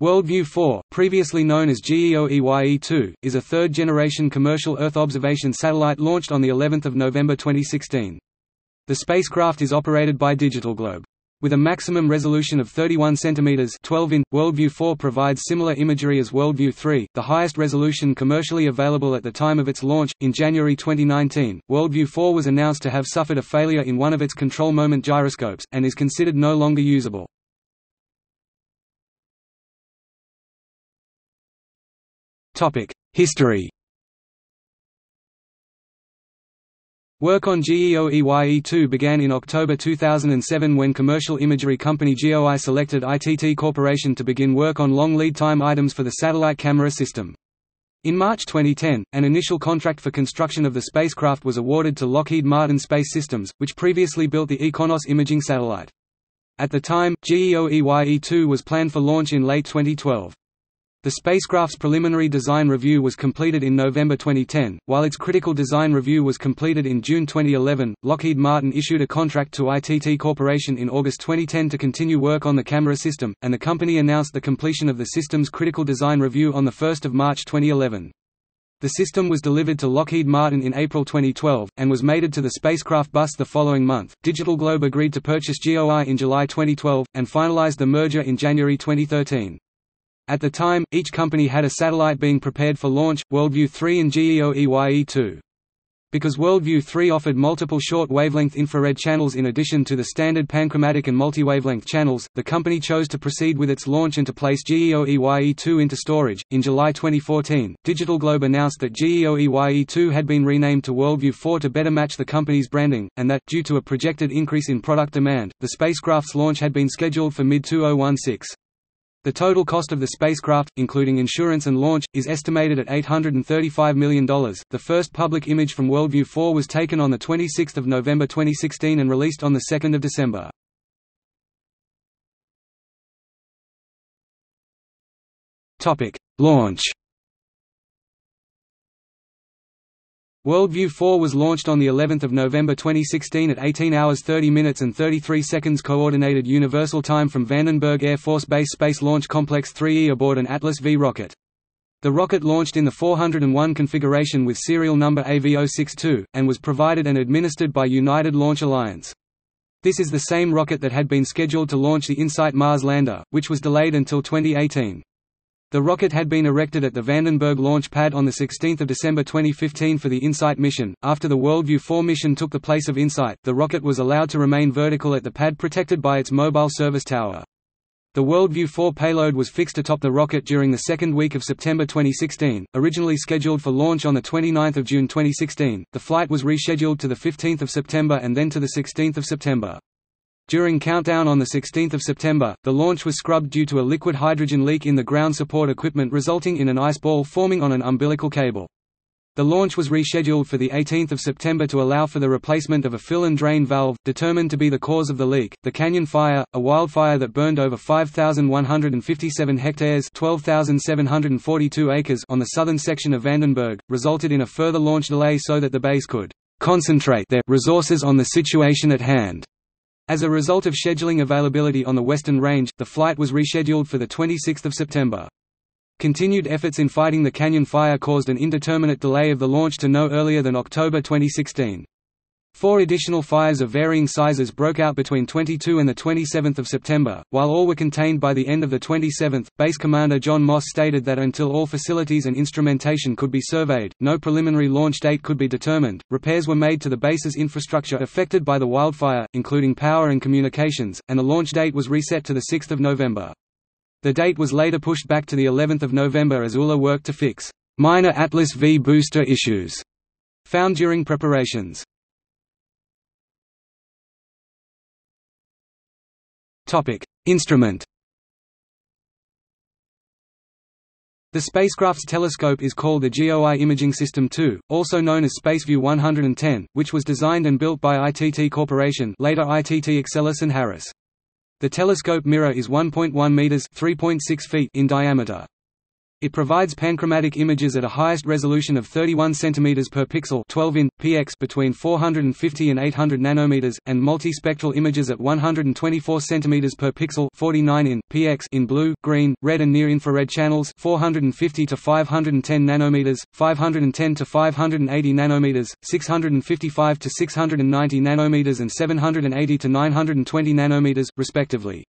WorldView-4, previously known as GeoEye-2, is a third-generation commercial Earth observation satellite launched on the 11th of November 2016. The spacecraft is operated by DigitalGlobe. With a maximum resolution of 31 cm 12 in, WorldView-4 provides similar imagery as WorldView-3, the highest resolution commercially available at the time of its launch. In January 2019, WorldView-4 was announced to have suffered a failure in one of its control moment gyroscopes, and is considered no longer usable. History. Work on GeoEye-2 began in October 2007 when commercial imagery company GOI selected ITT Corporation to begin work on long lead time items for the satellite camera system. In March 2010, an initial contract for construction of the spacecraft was awarded to Lockheed Martin Space Systems, which previously built the Econos imaging satellite. At the time, GeoEye-2 was planned for launch in late 2012. The spacecraft's preliminary design review was completed in November 2010, while its critical design review was completed in June 2011. Lockheed Martin issued a contract to ITT Corporation in August 2010 to continue work on the camera system, and the company announced the completion of the system's critical design review on the 1st of March 2011. The system was delivered to Lockheed Martin in April 2012 and was mated to the spacecraft bus the following month. DigitalGlobe agreed to purchase GOI in July 2012 and finalized the merger in January 2013. At the time, each company had a satellite being prepared for launch, WorldView-3 and GeoEye-2. Because WorldView-3 offered multiple short-wavelength infrared channels in addition to the standard panchromatic and multi-wavelength channels, the company chose to proceed with its launch and to place GeoEye-2 into storage. In July 2014, DigitalGlobe announced that GeoEye-2 had been renamed to WorldView-4 to better match the company's branding, and that, due to a projected increase in product demand, the spacecraft's launch had been scheduled for mid-2016. The total cost of the spacecraft, including insurance and launch, is estimated at $835 million. The first public image from WorldView-4 was taken on the 26th of November 2016 and released on the 2nd of December. Topic: Launch. WorldView-4 was launched on the 11th of November 2016 at 18 hours 30 minutes and 33 seconds Coordinated Universal Time from Vandenberg Air Force Base Space Launch Complex 3E aboard an Atlas V rocket. The rocket launched in the 401 configuration with serial number AV062, and was provided and administered by United Launch Alliance. This is the same rocket that had been scheduled to launch the InSight Mars lander, which was delayed until 2018. The rocket had been erected at the Vandenberg launch pad on 16 December 2015 for the InSight mission. After the WorldView-4 mission took the place of InSight, the rocket was allowed to remain vertical at the pad protected by its mobile service tower. The WorldView-4 payload was fixed atop the rocket during the second week of September 2016, originally scheduled for launch on 29 June 2016. The flight was rescheduled to 15 September and then to 16 September. During countdown on 16 September, the launch was scrubbed due to a liquid hydrogen leak in the ground support equipment resulting in an ice ball forming on an umbilical cable. The launch was rescheduled for 18 September to allow for the replacement of a fill and drain valve, determined to be the cause of the leak. The Canyon Fire, a wildfire that burned over 5,157 hectares (12,742 acres) on the southern section of Vandenberg, resulted in a further launch delay so that the base could concentrate their resources on the situation at hand. As a result of scheduling availability on the Western Range, the flight was rescheduled for 26 September. Continued efforts in fighting the Canyon Fire caused an indeterminate delay of the launch to no earlier than October 2016. Four additional fires of varying sizes broke out between 22 and 27 September. While all were contained by the end of the 27th, Base Commander John Moss stated that until all facilities and instrumentation could be surveyed, no preliminary launch date could be determined. Repairs were made to the base's infrastructure affected by the wildfire, including power and communications, and the launch date was reset to the 6th of November. The date was later pushed back to the 11th of November as ULA worked to fix minor Atlas V booster issues found during preparations. Instrument. The spacecraft's telescope is called the GOI Imaging System 2, also known as SpaceView 110, which was designed and built by ITT Corporation, later ITT Exelis and Harris. The telescope mirror is 1.1 meters (3.6 feet) in diameter. It provides panchromatic images at a highest resolution of 31 cm per pixel 12 in, px between 450 and 800 nanometers, and multispectral images at 124 cm per pixel 49 in, px in blue, green, red and near-infrared channels 450 to 510 nanometers, 510 to 580 nanometers, 655 to 690 nanometers and 780 to 920 nanometers, respectively.